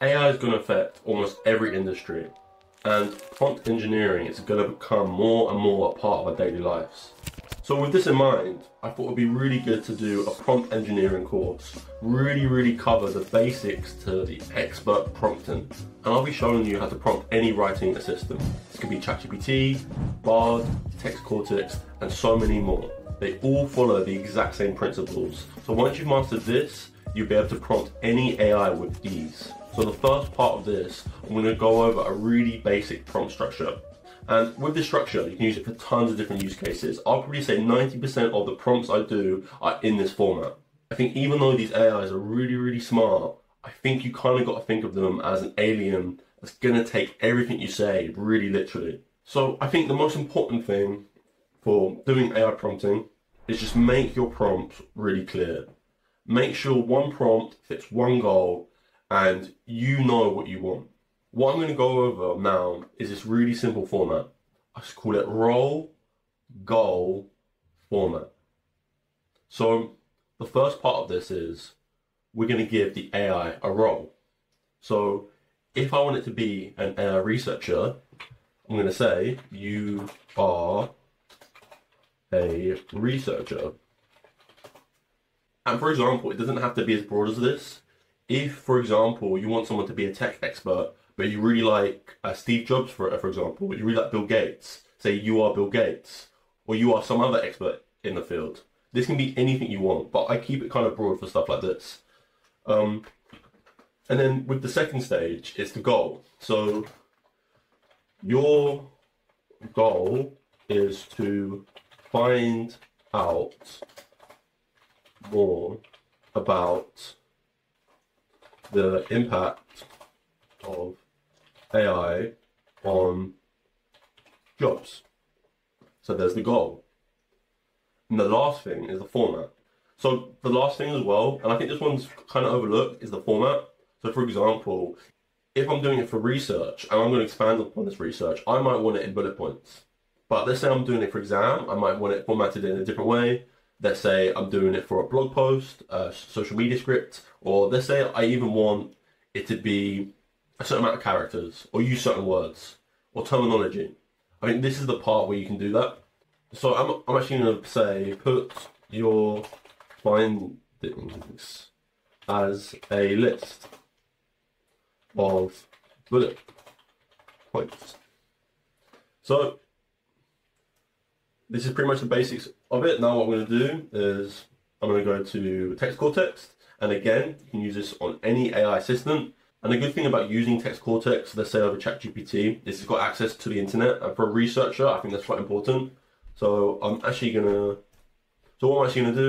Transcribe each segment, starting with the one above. AI is going to affect almost every industry, and prompt engineering is going to become more and more a part of our daily lives. So with this in mind, I thought it would be really good to do a prompt engineering course, really cover the basics to the expert prompting. And I'll be showing you how to prompt any writing assistant. This could be ChatGPT, Bard, Text Cortex, and so many more. They all follow the exact same principles. So once you've mastered this, you'll be able to prompt any AI with ease. So the first part of this, I'm going to go over a really basic prompt structure. And with this structure, you can use it for tons of different use cases. I'll probably say 90% of the prompts I do are in this format. I think even though these AIs are really smart, I think you kind of got to think of them as an alien that's going to take everything you say really literally. So I think the most important thing for doing AI prompting is just make your prompts really clear. Make sure one prompt fits one goal and you know what you want. What I'm going to go over now is this really simple format. I just call it role goal format. So the first part of this is we're going to give the AI a role. So if I want it to be an AI researcher, I'm going to say you are a researcher. And for example, it doesn't have to be as broad as this. If, for example, you want someone to be a tech expert, but you really like Steve Jobs, for example, you really like Bill Gates, say you are Bill Gates, or you are some other expert in the field. This can be anything you want, but I keep it kind of broad for stuff like this. And then with the second stage, it's the goal. So your goal is to find out more about the impact of AI on jobs. So there's the goal. And the last thing is the format. So the last thing as well, and I think this one's kind of overlooked, is the format. So for example, if I'm doing it for research and I'm going to expand upon this research, I might want it in bullet points. But let's say I'm doing it for exam, I might want it formatted in a different way. Let's say I'm doing it for a blog post, a social media script, or let's say I even want it to be a certain amount of characters, or use certain words, or terminology. I mean, this is the part where you can do that. So I'm actually going to say, put your findings as a list of bullet points. So this is pretty much the basics of it. Now what I'm going to do is I'm going to go to Text Cortex. And again, you can use this on any AI assistant. And the good thing about using Text Cortex, let's say over ChatGPT, is it's got access to the internet. And for a researcher, I think that's quite important. So what I'm actually going to do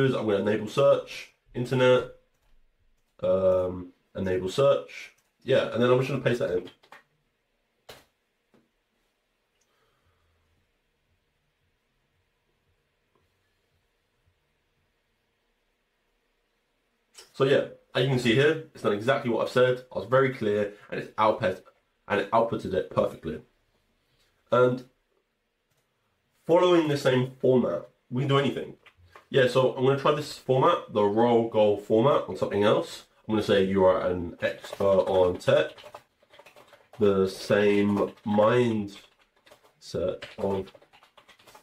is I'm going to enable search, internet, enable search. Yeah, and then I'm just going to paste that in. So yeah, as you can see here, it's done exactly what I've said. I was very clear, and it outputted it perfectly. And following the same format, we can do anything. Yeah, so I'm going to try this format, the role goal format, on something else. I'm going to say you are an expert on tech. The same mindset of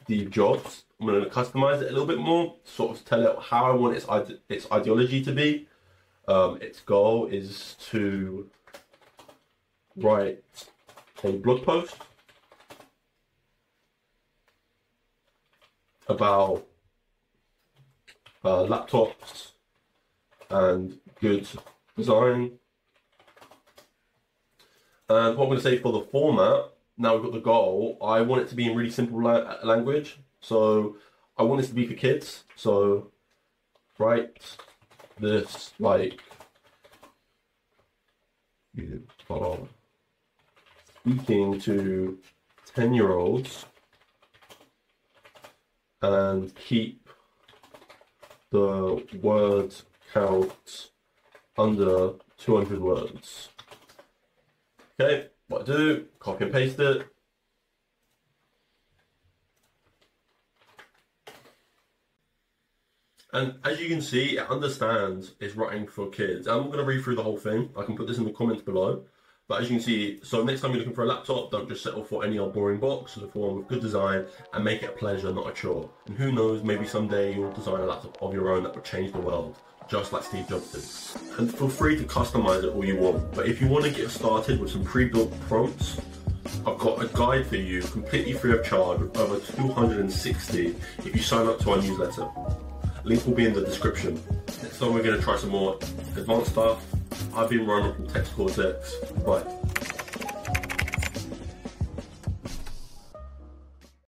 Steve Jobs. I'm going to customize it a little bit more, sort of tell it how I want its ideology to be. Its goal is to write a blog post about laptops and good design. And what I'm going to say for the format, now we've got the goal, I want it to be in really simple language. So I want this to be for kids. So write this like you are speaking to 10-year-olds and keep the word count under 200 words. Okay, what I do, copy and paste it. And as you can see, it understands it's writing for kids. I'm not going to read through the whole thing. I can put this in the comments below. But as you can see, so next time you're looking for a laptop, don't just settle for any old boring box. Look for one with good design and make it a pleasure, not a chore. And who knows, maybe someday you'll design a laptop of your own that will change the world, just like Steve Jobs did. And feel free to customize it all you want. But if you want to get started with some pre-built prompts, I've got a guide for you completely free of charge with over 260 if you sign up to our newsletter. Link will be in the description. Next time we're going to try some more advanced stuff. I've been Ronald from Text Cortex. Bye.